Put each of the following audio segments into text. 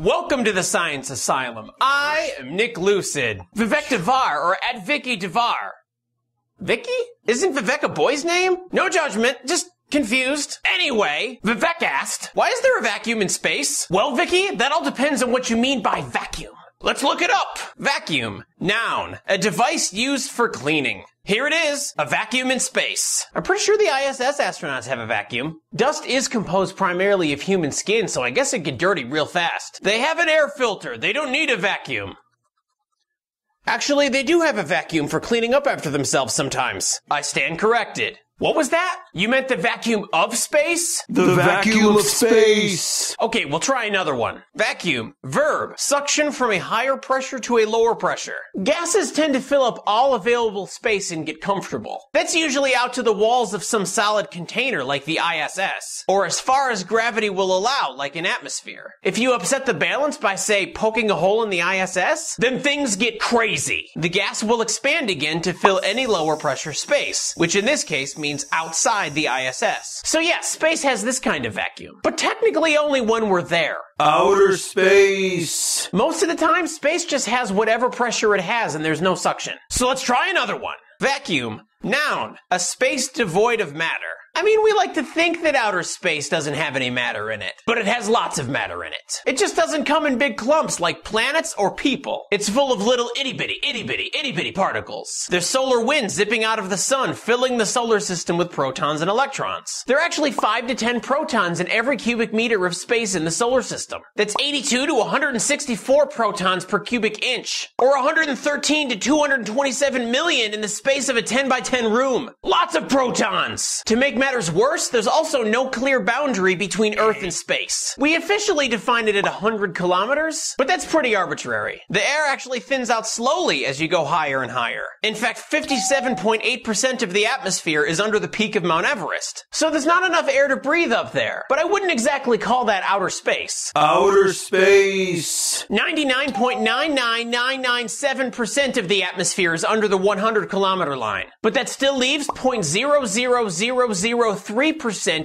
Welcome to the Science Asylum. I am Nick Lucid. Vivek DeVar, or at Vicky DeVar. Vicky? Isn't Vivek a boy's name? No judgment, just confused. Anyway, Vivek asked, why is there a vacuum in space? Well, Vicky, that all depends on what you mean by vacuum. Let's look it up. Vacuum. Noun. A device used for cleaning. Here it is. A vacuum in space. I'm pretty sure the ISS astronauts have a vacuum. Dust is composed primarily of human skin, so I guess it get dirty real fast. They have an air filter. They don't need a vacuum. Actually, they do have a vacuum for cleaning up after themselves sometimes. I stand corrected. What was that? You meant the vacuum of space? The vacuum of space. Okay, we'll try another one. Vacuum. Verb. Suction from a higher pressure to a lower pressure. Gases tend to fill up all available space and get comfortable. That's usually out to the walls of some solid container like the ISS. Or as far as gravity will allow, like an atmosphere. If you upset the balance by, say, poking a hole in the ISS, then things get crazy. The gas will expand again to fill any lower pressure space, which in this case means outside the ISS. So yeah, space has this kind of vacuum, but technically only when we're there. Outer space. Most of the time, space just has whatever pressure it has and there's no suction. So let's try another one. Vacuum. Noun. A space devoid of matter. I mean, we like to think that outer space doesn't have any matter in it, but it has lots of matter in it. It just doesn't come in big clumps like planets or people. It's full of little itty bitty particles. There's solar winds zipping out of the sun, filling the solar system with protons and electrons. There are actually 5 to 10 protons in every cubic meter of space in the solar system. That's 82 to 164 protons per cubic inch, or 113 to 227 million in the space of a 10 by 10 room. Lots of protons. To make matters worse, there's also no clear boundary between Earth and space. We officially defined it at 100 kilometers, but that's pretty arbitrary. The air actually thins out slowly as you go higher and higher. In fact, 57.8% of the atmosphere is under the peak of Mount Everest, so there's not enough air to breathe up there. But I wouldn't exactly call that outer space. Outer space. 99.99997% of the atmosphere is under the 100 kilometer line, but that still leaves 0.0003%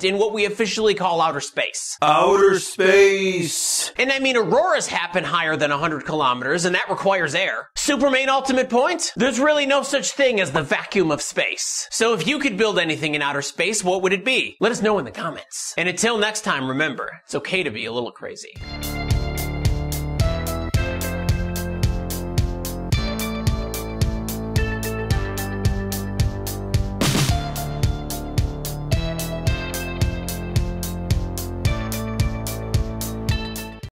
in what we officially call outer space. Outer space. And I mean, auroras happen higher than 100 kilometers, and that requires air. Superman ultimate point? There's really no such thing as the vacuum of space. So if you could build anything in outer space, what would it be? Let us know in the comments. And until next time, remember, it's okay to be a little crazy.